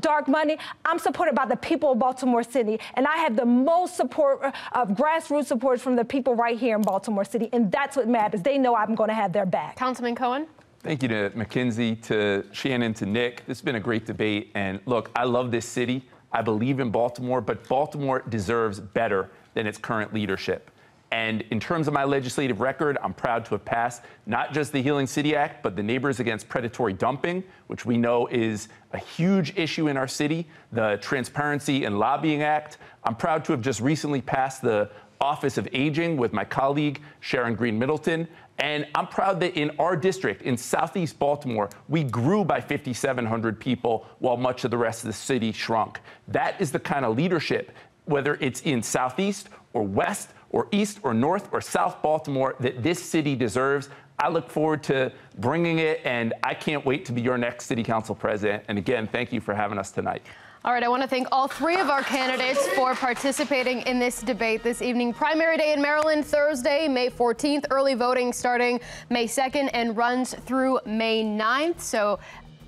dark money. I'm supported by the people of Baltimore City, and I have the most support of grassroots support from the people right here in Baltimore City, and that's what matters. They know I'm going to have their back. Councilman Cohen. Thank you to Mackenzie, to Shannon, to Nick. This has been a great debate, and look, I love this city. I believe in Baltimore, but Baltimore deserves better than its current leadership. And in terms of my legislative record, I'm proud to have passed not just the Healing City Act, but the Neighbors Against Predatory Dumping, which we know is a huge issue in our city, the Transparency and Lobbying Act. I'm proud to have just recently passed the Office of Aging with my colleague, Sharon Green Middleton. And I'm proud that in our district, in Southeast Baltimore, we grew by 5,700 people while much of the rest of the city shrunk. That is the kind of leadership, whether it's in Southeast or West, or East or North or South Baltimore, that this city deserves. I look forward to bringing it, and I can't wait to be your next city council president. And again, thank you for having us tonight. All right, I want to thank all three of our candidates for participating in this debate this evening. Primary day in Maryland, Thursday, May 14th, early voting starting May 2nd and runs through May 9th. So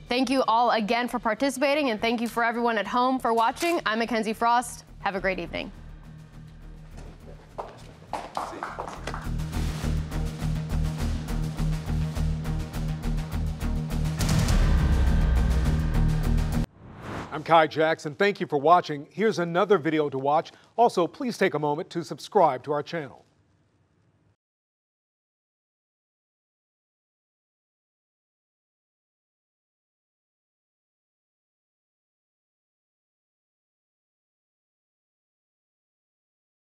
thank you all again for participating, and thank you for everyone at home for watching. I'm Mackenzie Frost. Have a great evening. I'm Kai Jackson. Thank you for watching. Here's another video to watch. Also, please take a moment to subscribe to our channel.